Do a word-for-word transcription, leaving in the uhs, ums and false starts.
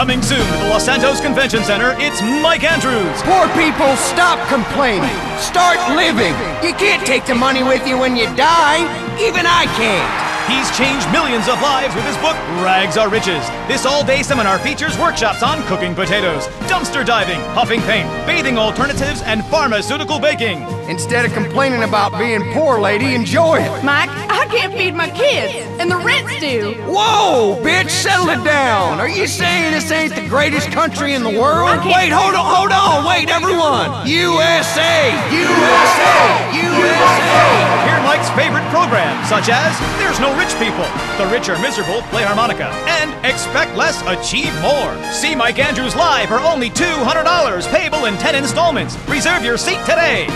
Coming soon to the Los Santos Convention Center, it's Mike Andrews. Poor people, stop complaining. Start living. You can't take the money with you when you die. Even I can't. He's changed millions of lives with his book, Rags Are Riches. This all-day seminar features workshops on cooking potatoes, dumpster diving, huffing paint, bathing alternatives, and pharmaceutical baking. Instead of complaining about being poor, lady, enjoy it. Mike, I can't feed my kids, and the rent's due. Whoa, bitch, settle it down. Are you saying this ain't the greatest country in the world? Wait, hold on, hold on, wait, everyone. U S A, U S A, U S A. Favorite programs, such as There's No Rich People, The Rich Are Miserable, Play Harmonica, and Expect Less, Achieve More. See Mike Andrews live for only two hundred dollars, payable in ten installments. Reserve your seat today.